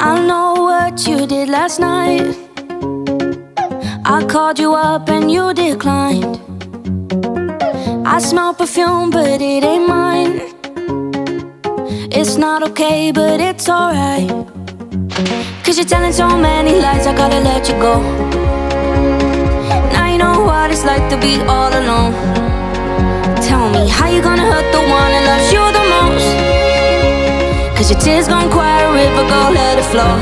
I know what you did last night. I called you up and you declined. I smell perfume but it ain't mine. It's not okay but it's alright. Cause you're telling so many lies, I gotta let you go. Now you know what it's like to be all alone. Tell me how you gonna hurt the one that loves you the most. Cause your tears gon' quiet a river, go let it flow.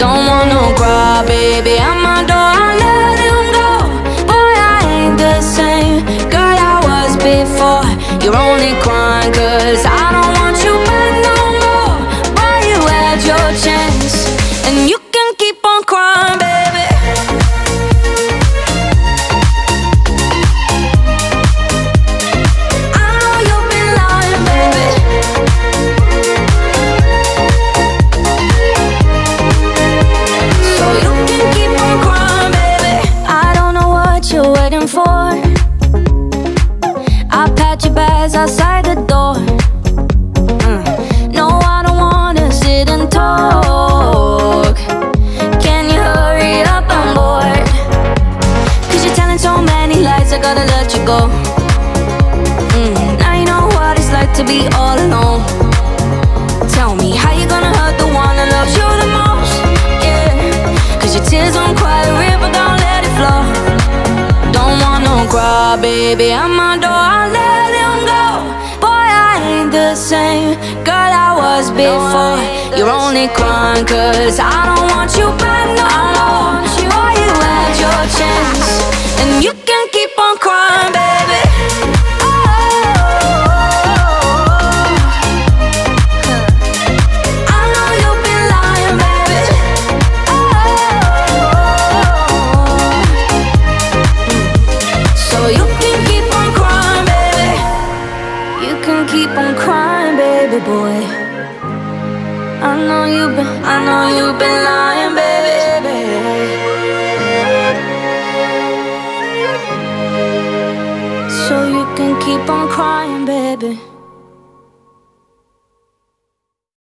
Don't want no cry, baby, at my door, I let him go. Boy, I ain't the same girl I was before. You're only crying cause I don't want you back no more. Boy, you had your chance and you can keep on crying, baby. I know you've been lying, baby. So you can keep on crying, baby. I don't know what you're waiting for. Your bags outside the door. No, I don't wanna sit and talk. Can you hurry up? I'm bored. Cause you're telling so many lies, I gotta let you go. Now you know what it's like to be all alone. Tell me how you gonna hurt the one that loves you the most. Yeah, cause your tears don't cry a river, don't let it flow. Don't want no cry, baby, at my door, I let the same girl I was before. You're only crying cause I don't want you back no more. Boy, you had your chance and you can keep on crying, baby. I know you've been lying, baby. So you can keep on crying, baby. You can keep on crying, baby boy. I know you've been lying, baby. So you can keep on crying, baby.